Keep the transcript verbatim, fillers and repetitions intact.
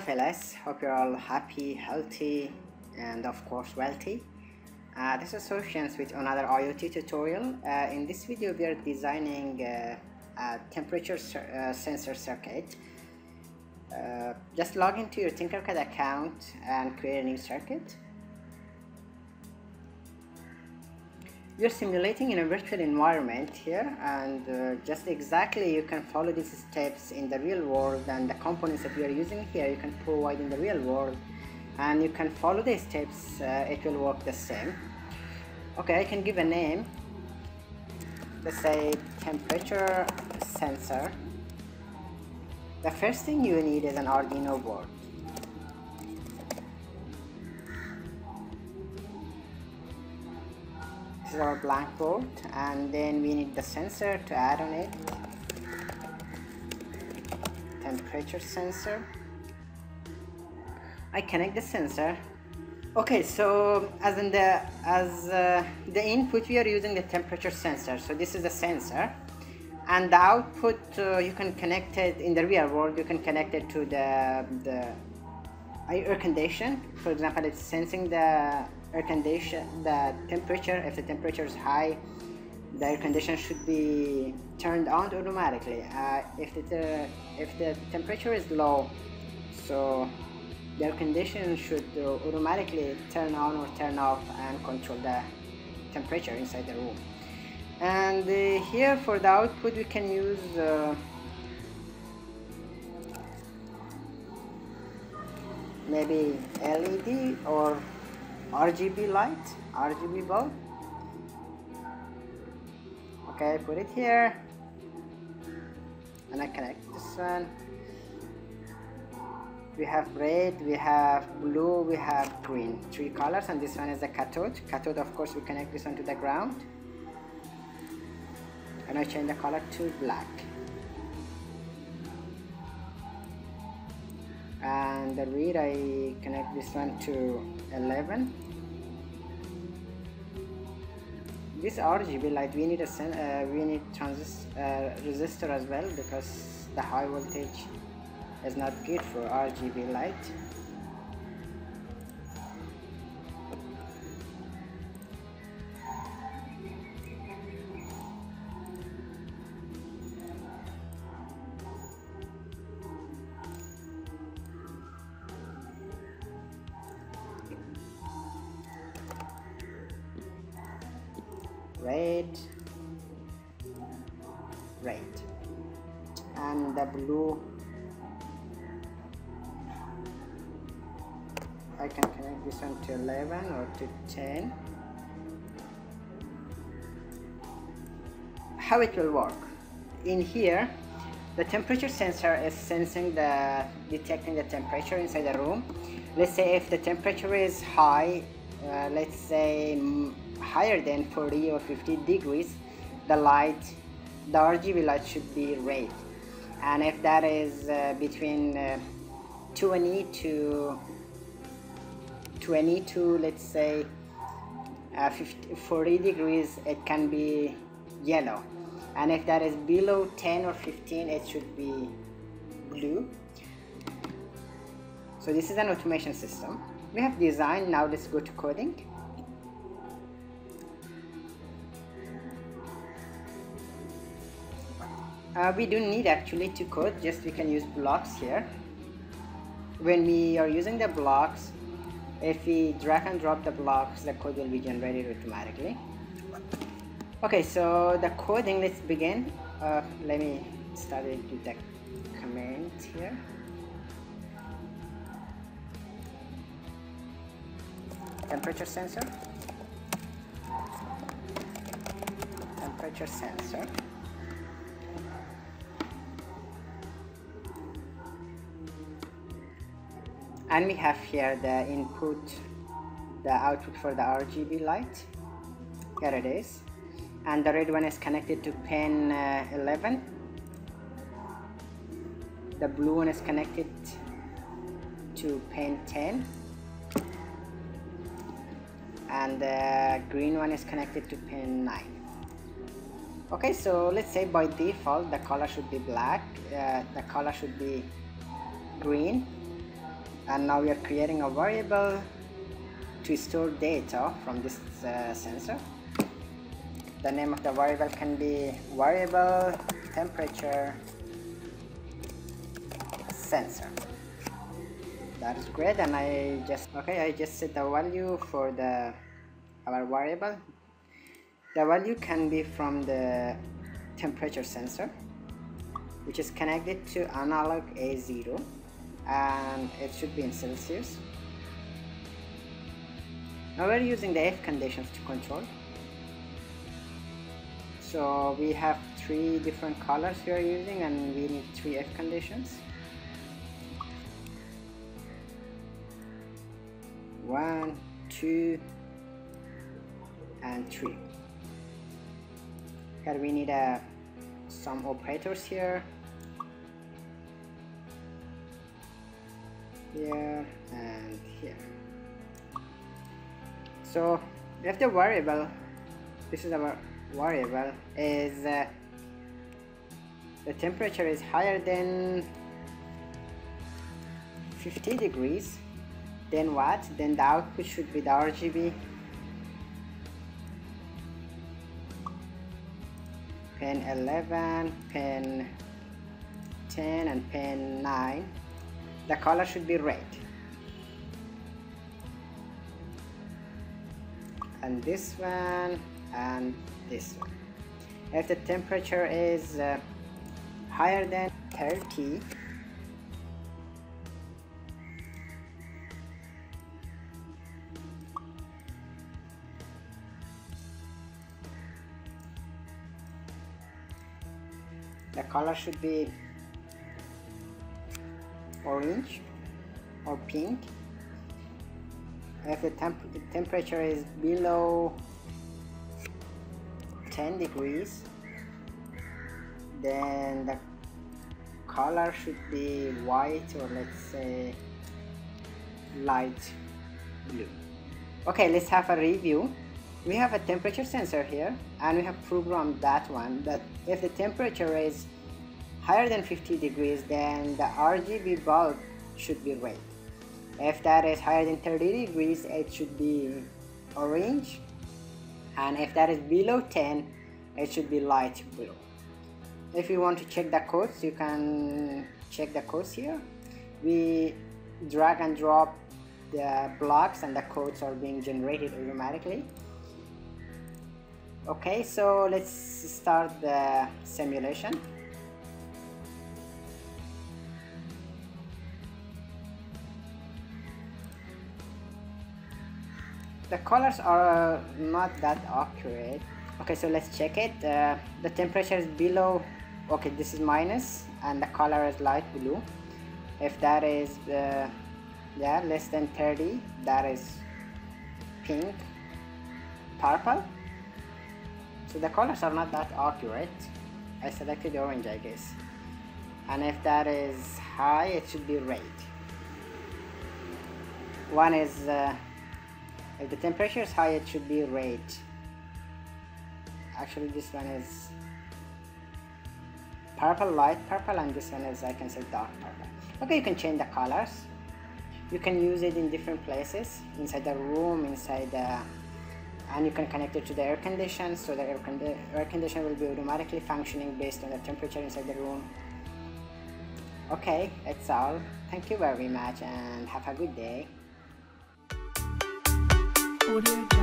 fellas, hope you're all happy, healthy, and of course wealthy. Uh, this is Soshiance with another IoT tutorial. Uh, in this video we are designing uh, a temperature uh, sensor circuit. Uh, just log into your Tinkercad account and create a new circuit. You're simulating in a virtual environment here, and uh, just exactly you can follow these steps in the real world, and the components that we are using here you can provide in the real world, and you can follow these steps. Uh, it will work the same. Okay, I can give a name. Let's say temperature sensor. The first thing you need is an Arduino board. This is our blank board, and then we need the sensor to add on it. Temperature sensor. I connect the sensor. Okay, so as in the as uh, the input we are using the temperature sensor. So this is the sensor, and the output uh, you can connect it in the real world. You can connect it to the the air condition. For example, it's sensing the air condition, the temperature. If the temperature is high, the air condition should be turned on automatically. Uh, if the uh, if the temperature is low, so the air condition should uh, automatically turn on or turn off and control the temperature inside the room. And uh, here for the output we can use uh, maybe L E D or R G B light, R G B bulb. Okay, put it here and I connect this one. We have red, we have blue, we have green, three colors, and this one is the cathode. Cathode, of course, we connect this one to the ground, and I change the color to black. And the read, I connect this one to eleven. This R G B light, we need a uh, we need transist uh, resistor as well, because the high voltage is not good for R G B light. Red, red, and the blue. I can connect this one to eleven or to ten. How it will work? In here, the temperature sensor is sensing the, detecting the temperature inside the room. Let's say if the temperature is high, uh, let's say higher than forty or fifty degrees, the light, the R G B light should be red. And if that is uh, between uh, twenty to twenty to let's say uh, fifty, forty degrees, it can be yellow. And if that is below ten or fifteen, it should be blue. So this is an automation system we have designed. Now let's go to coding. Uh, we don't need actually to code, just we can use blocks here. When we are using the blocks, if we drag and drop the blocks, the code will be generated automatically. Okay, so the coding, let's begin. Uh, let me start it with the command here. Temperature sensor. Temperature sensor. And we have here the input, the output for the R G B light. Here it is. And the red one is connected to pin uh, eleven. The blue one is connected to pin ten. And the green one is connected to pin nine. Okay, so let's say by default the color should be black, uh, the color should be green, and now we are creating a variable to store data from this uh, sensor. The name of the variable can be variable temperature sensor. That is great, and I just okay I just set the value for the our variable. The value can be from the temperature sensor, which is connected to analog A zero, and it should be in Celsius. Now we're using the if conditions to control. So we have three different colors we are using, and we need three if conditions. One, two, and three. Here we need uh, some operators here, here, and here. So if the variable, this is our variable, is uh, the temperature is higher than fifty degrees, then what? Then the output should be the R G B pin eleven, pin ten, and pin nine. The color should be red. And this one, and this one. If the temperature is uh, higher than thirty, the color should be orange or pink. If the temp temperature is below ten degrees, then the color should be white, or let's say light blue. Okay, let's have a review. We have a temperature sensor here, and we have programmed that one that if the temperature is higher than fifty degrees, then the R G B bulb should be red. If that is higher than thirty degrees, it should be orange, and if that is below ten, it should be light blue. If you want to check the codes, you can check the codes here. We drag and drop the blocks, and the codes are being generated automatically. Okay, so let's start the simulation. The colors are not that accurate. Okay, so let's check it. Uh, the temperature is below, okay, this is minus, and the color is light blue. If that is uh, yeah, less than thirty, that is pink, purple. So the colors are not that accurate. I selected orange, I guess. And if that is high, it should be red. One is uh, if the temperature is high, it should be red. Actually, this one is purple, light purple, and this one is, I can say, dark purple. Okay, you can change the colors. You can use it in different places, inside the room, inside the, and you can connect it to the air condition, so the air, con air condition will be automatically functioning based on the temperature inside the room. Okay, that's all. Thank you very much, and have a good day. Audio